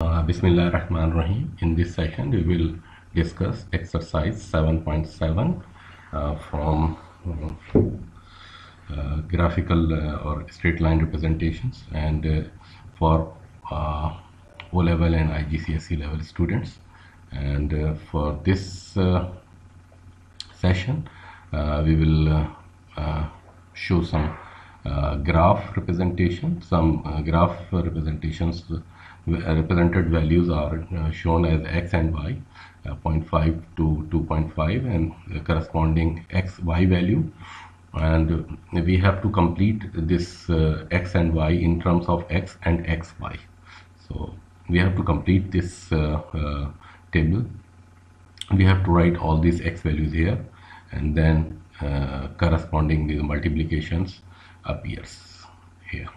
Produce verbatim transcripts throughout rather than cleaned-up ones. Uh, Bismillahirrahmanirrahim. In this session we will discuss exercise seven point seven uh, from uh, uh, graphical uh, or straight line representations, and uh, for uh, O level and I G C S E level students. And uh, for this uh, session uh, we will uh, uh, show some uh, graph representation. Some uh, graph representations uh, represented values are uh, shown as x and y, uh, zero point five to two point five, and the corresponding x y value, and we have to complete this uh, x and y in terms of x and x y. So we have to complete this uh, uh, table. We have to write all these x values here, and then uh, corresponding these multiplications appears here,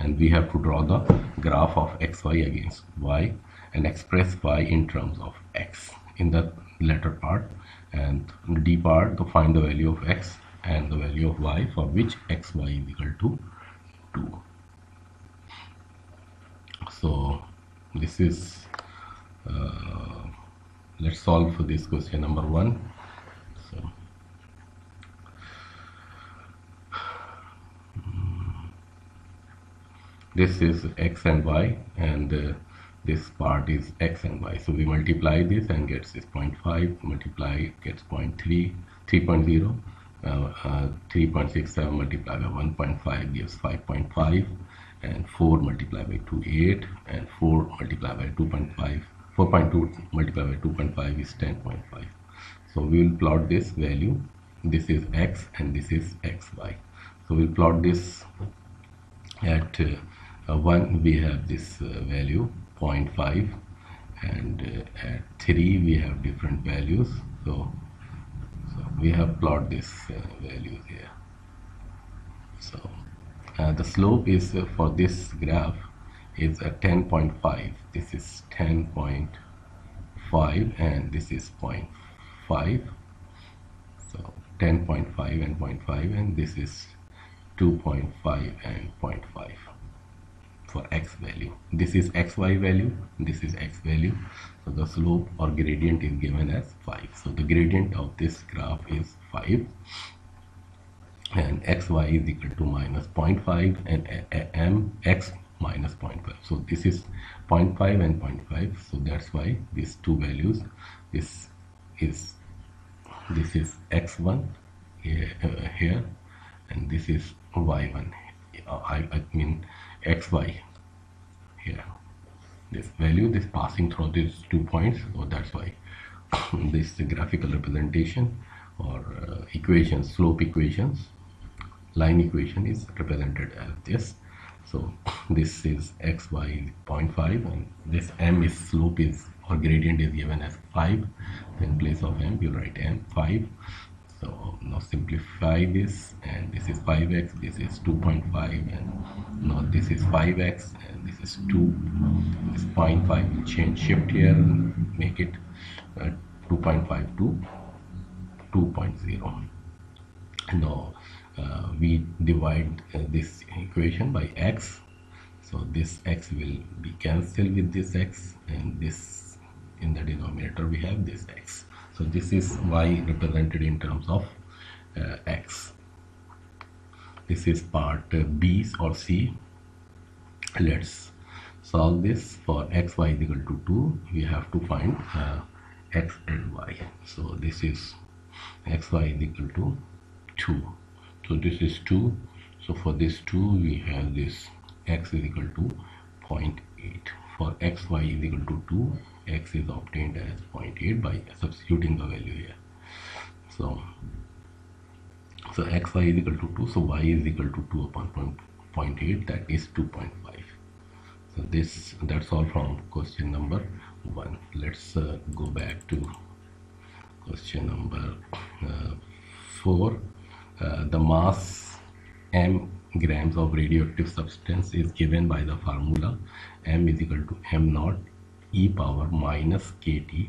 and we have to draw the graph of xy against y and express y in terms of x in the latter part, and d part to find the value of x and the value of y for which xy is equal to two. So this is uh, let's solve for this question number one. So this is x and y, and uh, this part is x and y. So we multiply this and gets this zero point five, multiply gets zero point three, three point zero, uh, uh, three point six seven multiplied by one point five gives five point five, and four multiplied by two point eight, and four multiplied by two point five, four point two multiplied by two point five is ten point five. So we will plot this value. This is x and this is xy. So we will plot this at uh, Uh, one we have this uh, value zero point five, and uh, at three we have different values. So, so we have plotted this uh, value here. So uh, the slope is uh, for this graph is a ten point five. This is ten point five and this is zero point five. So ten point five and zero point five, and this is two point five and zero point five. For x value, this is xy value, this is x value. So the slope or gradient is given as five. So the gradient of this graph is five, and xy is equal to minus zero point five and m x minus zero point five. So this is zero point five and zero point five. So that's why these two values, this is this is x one here, uh, here, and this is y one. I, I mean xy here. This value, this passing through these two points, so that's why this graphical representation or uh, equation, slope equations, line equation is represented as this. So this is xy zero point five, and this m is slope is or gradient is given as five. In place of m you write m five. So now simplify this, and this is five x, this is two point five, and now this is five x and this is two. This zero point five will change, shift here and make it uh, two point five to two point zero. Now uh, we divide uh, this equation by x. So this x will be cancelled with this x, and this in the denominator we have this x. So this is y represented in terms of uh, x. This is part uh, B or C. Let's solve this. For xy is equal to two, we have to find uh, x and y. So this is xy is equal to two. So this is two. So for this two, we have this x is equal to zero point eight. For xy is equal to two, x is obtained as zero point eight by substituting the value here. So, so xy is equal to two, so y is equal to two upon zero point eight, that is two point five. So this, that's all from question number one. Let's uh, go back to question number uh, four. Uh, the mass m grams of radioactive substance is given by the formula m is equal to m naught e power minus kt,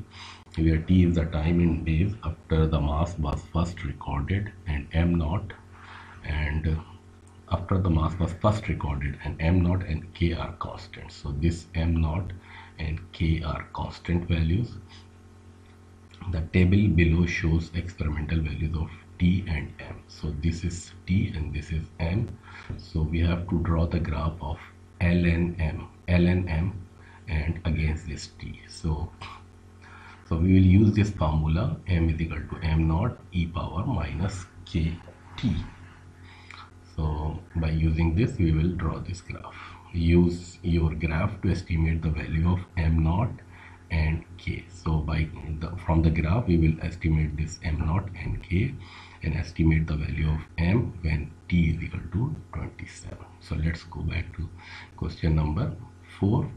where t is the time in days after the mass was first recorded, and m naught and uh, after the mass was first recorded, and m naught and k are constants. So this m naught and k are constant values. The table below shows experimental values of t and m. So this is t and this is m. So we have to draw the graph of l and m, l and m, and against this t. So so we will use this formula, m is equal to m naught e power minus kt. So by using this, we will draw this graph. Use your graph to estimate the value of m naught and k. So by the, from the graph we will estimate this m naught and k and estimate the value of m when t is equal to twenty-seven. So let's go back to question number four.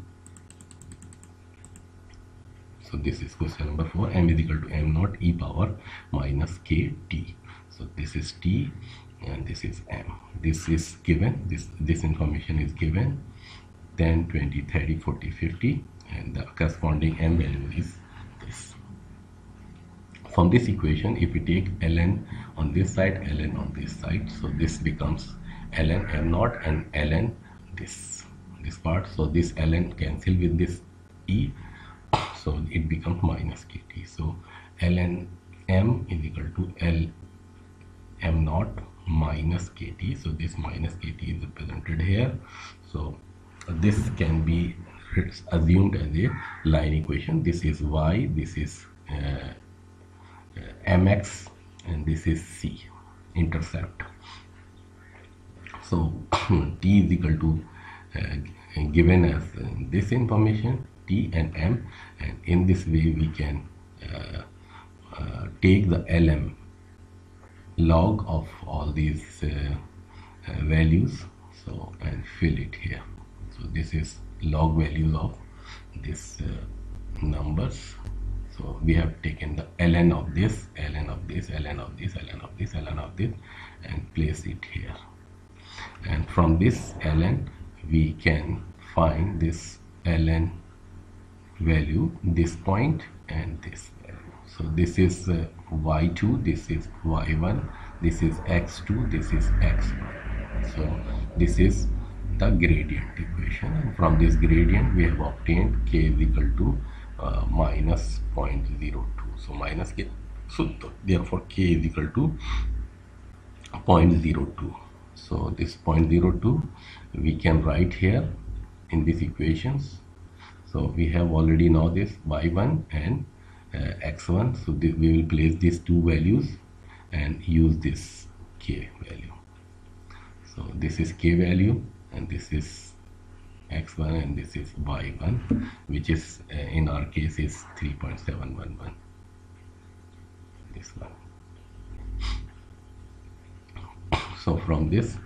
So this is question number four. M is equal to m naught e power minus kt. So this is t and this is m. This is given, this this information is given, ten, twenty, thirty, forty, fifty, and the corresponding m value is this. From this equation, if we take ln on this side, ln on this side, so this becomes ln m naught and ln this this part. So this ln cancel with this e, so it becomes minus kt. So ln m is equal to l m naught minus kt. So this minus kt is represented here. So this can be assumed as a line equation. This is y, this is uh, mx, and this is c, intercept. So t is equal to uh, given as uh, this information, t and m, and in this way we can uh, uh, take the lm log of all these uh, uh, values, so and fill it here. So this is log values of this uh, numbers. So we have taken the ln of this, ln of this, ln of this, ln of this, ln of this, and place it here. And from this ln we can find this ln value, this point and this value. So this is uh, y two, this is y one, this is x two, this is x one. So this is the gradient equation, and from this gradient we have obtained k is equal to uh, minus zero point zero two. So minus k, so therefore k is equal to zero point zero two. So this zero point zero two we can write here in these equations. So we have already now this y one and uh, x one. So this, we will place these two values and use this k value. So this is k value, and this is x one, and this is y one, which is uh, in our case is three point seven one one, this one. So from this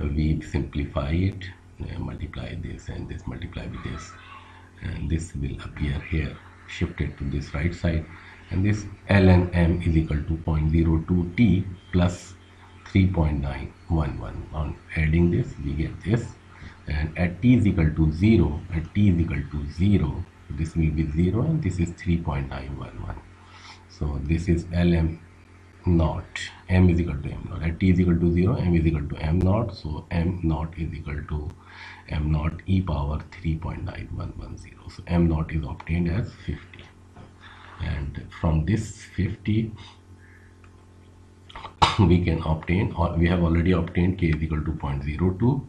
we simplify it, uh, multiply this and this, multiply with this, and this will appear here, shifted to this right side, and this ln m is equal to zero point zero two t plus three point nine one one. On adding this we get this, and at t is equal to zero, at t is equal to zero, this will be zero, and this is three point nine one one. So this is lm naught, m is equal to m naught, at t is equal to zero, m is equal to m naught. So m naught is equal to m naught e power three point nine one one zero. So m naught is obtained as fifty, and from this fifty we can obtain, or we have already obtained, k is equal to zero point zero two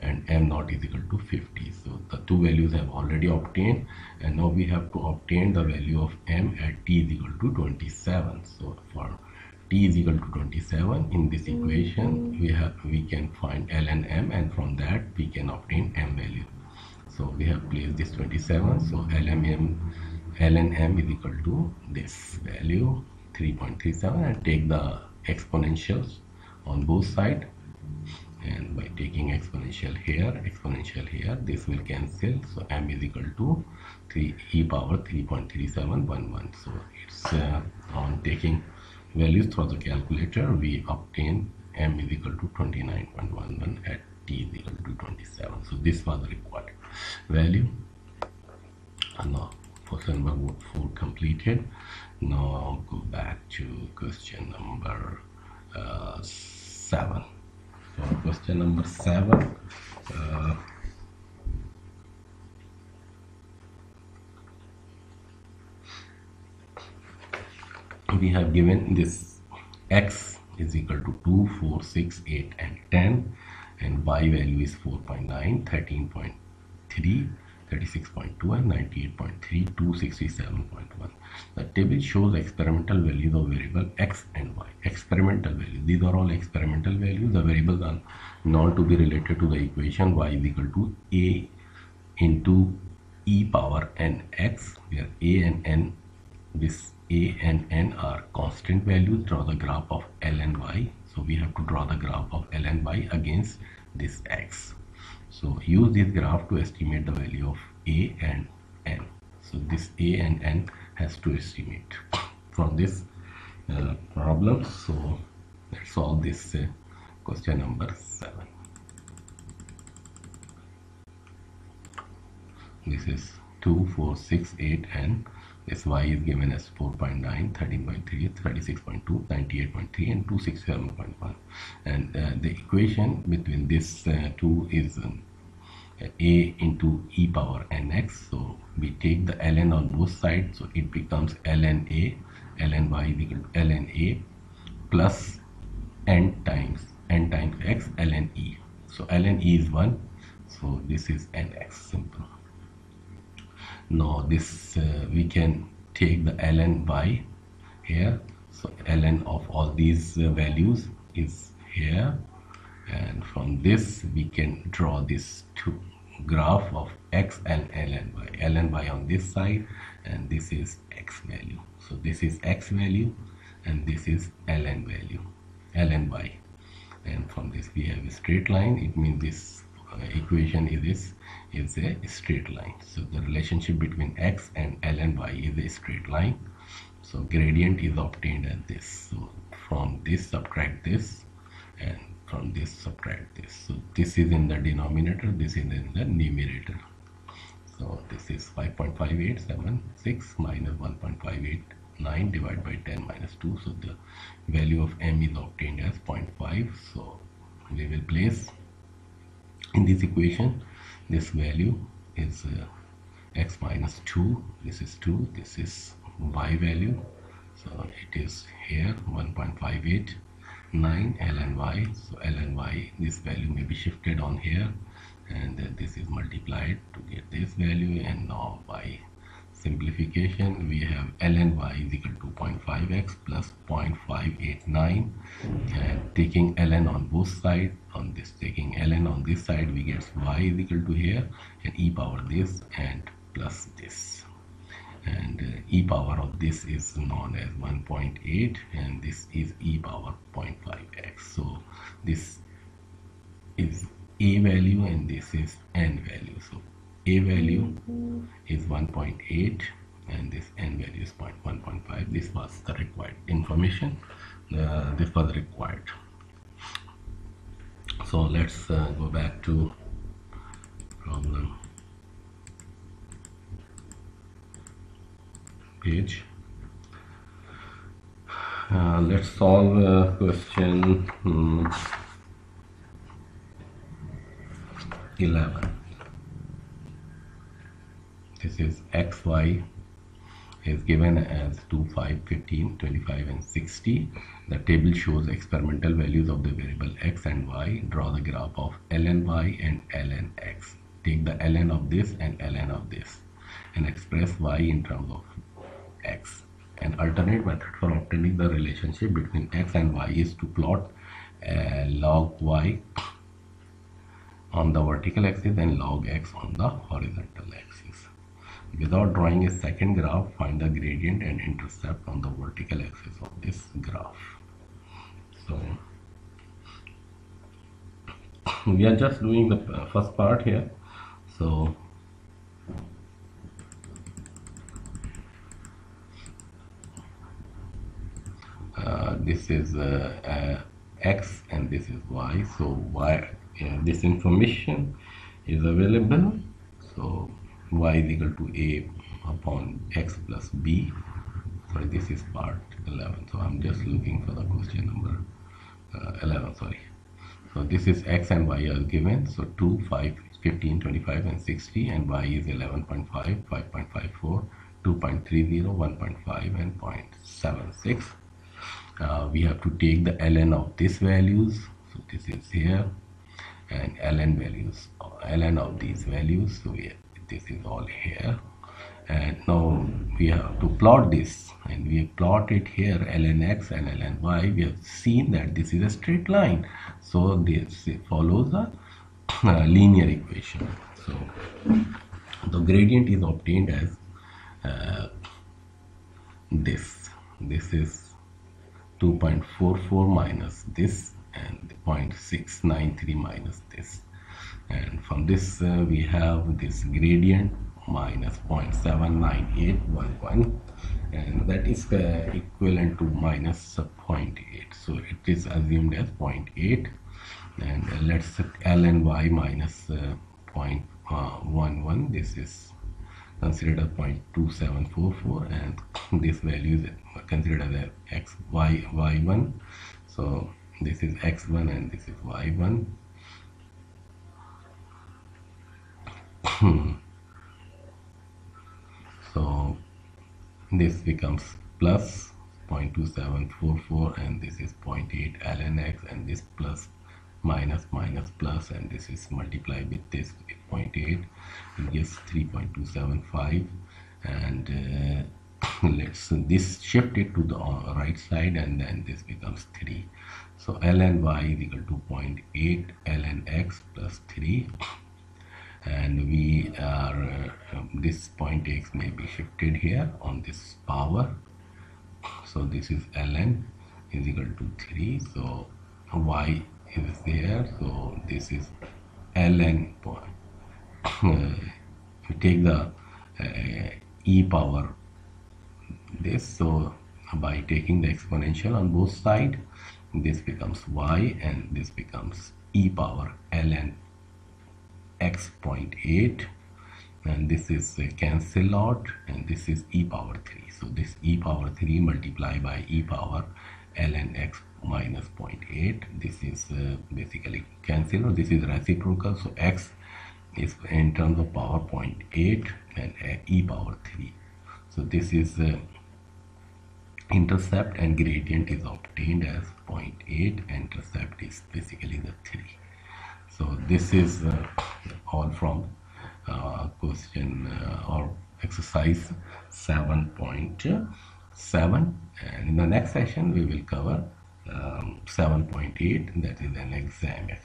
and m naught is equal to fifty. So the two values have already obtained, and now we have to obtain the value of m at t is equal to twenty-seven. So for t is equal to twenty-seven, in this equation we have we can find ln m, and from that we can obtain m value. So we have placed this twenty-seven. So ln m, ln m is equal to this value three point three seven, and take the exponentials on both sides, and by taking exponential here, exponential here, this will cancel. So m is equal to three e power three point three seven one one. So it's uh, on taking values through the calculator, we obtain m is equal to twenty-nine point one one at t is equal to twenty-seven. So this was the required value. And now question number four completed. Now go back to question number uh, seven. For question number seven, uh, we have given this x is equal to two, four, six, eight and ten, and y value is four point nine, thirteen point three, thirty-six point two and ninety-eight point three, two sixty-seven point one. The table shows experimental values of variable x and y. Experimental values, these are all experimental values. The variables are known to be related to the equation y is equal to a into e power n x, where a and n, this a and n are constant values. Draw the graph of l and y. So we have to draw the graph of l and y against this x. So use this graph to estimate the value of a and n. So this a and n has to estimate from this uh, problem. So let's solve this uh, question number seven. This is two, four, six, eight, and this y is given as four point nine, thirteen point three, thirty-six point two, ninety-eight point three and two sixty-seven point one, and uh, the equation between this uh, two is um, a into e power nx. So we take the ln on both sides, so it becomes ln a, ln y is equal to ln a plus n times n times x ln e. So ln e is one, so this is nx, simple. Now this uh, we can take the ln y here, so ln of all these uh, values is here, and from this we can draw this two graph of x and ln y. Ln y on this side, and this is x value, so this is x value and this is ln value, ln y, and from this we have a straight line. It means this Uh, equation is this is a straight line. So the relationship between x and ln y is a straight line. So gradient is obtained at this. So from this subtract this, and from this subtract this. So this is in the denominator, this is in the numerator. So this is five point five eight seven six minus one point five eight nine divided by ten minus two. So the value of m is obtained as zero point five. So we will place in this equation, this value is uh, x minus two, this is two, this is y value, so it is here one point five eight nine ln y. So ln y, this value may be shifted on here, and uh, this is multiplied to get this value, and now by simplification we have ln y is equal to zero point five x plus zero point five eight nine, and taking ln on both sides, on this taking ln on this side we get y is equal to here and e power this and plus this, and uh, e power of this is known as one point eight and this is e power zero point five x. So this is a value and this is n value. So a value is one point eight and this n value is zero point one five. This was the required information. Uh, this was required. So let's uh, go back to problem page. Uh, let's solve uh, question hmm, eleven. This is xy is given as two, five, fifteen, twenty-five and sixty. The table shows experimental values of the variable x and y. Draw the graph of ln y and ln x. Take the ln of this and ln of this and express y in terms of x. An alternate method for obtaining the relationship between x and y is to plot uh, log y on the vertical axis and log x on the horizontal axis. Without drawing a second graph, find the gradient and intercept on the vertical axis of this graph. So we are just doing the first part here. So uh, this is uh, uh, x and this is y. So y, yeah, this information is available. So y is equal to a upon x plus b. Sorry, this is part eleven, so I'm just looking for the question number uh, eleven, sorry. So this is x and y are given, so two, five, fifteen, twenty-five and sixty, and y is eleven point five, five point five four, two point three zero, one point five and zero point seven six. Uh, we have to take the ln of these values, so this is here, and ln values, ln of these values, so we have, this is all here. And now we have to plot this, and we have plotted here ln x and ln y. We have seen that this is a straight line, so this follows a uh, linear equation. So the gradient is obtained as uh, this. This is two point four four minus this, and zero point six nine three minus this. And from this uh, we have this gradient minus zero point seven nine eight one one, and that is uh, equivalent to minus zero point eight, so it is assumed as zero point eight. And uh, let's ln y minus uh, zero point one one, this is considered as zero point two seven four four, and this value is considered as x y y one, so this is x one and this is y one. So this becomes plus zero point two seven four four, and this is zero point eight ln x, and this plus minus minus plus, and this is multiplied with this zero point eight, it gives three point two seven five. And uh, let's so this shift it to the right side, and then this becomes three. So ln y is equal to zero point eight ln x plus three. And we are uh, this point x may be shifted here on this power, so this is ln is equal to three, so y is there, so this is ln point uh, we take the uh, e power this, so by taking the exponential on both sides, this becomes y and this becomes e power ln x zero point eight, and this is a cancel out, and this is e power three, so this e power three multiplied by e power ln x minus zero point eight, this is uh, basically cancel out. This is reciprocal, so x is in terms of power zero point eight and uh, e power three, so this is uh, intercept, and gradient is obtained as zero point eight, intercept is basically the three. So this is uh, all from uh, question uh, or exercise seven point seven, and in the next session we will cover um, seven point eight, that is an exam.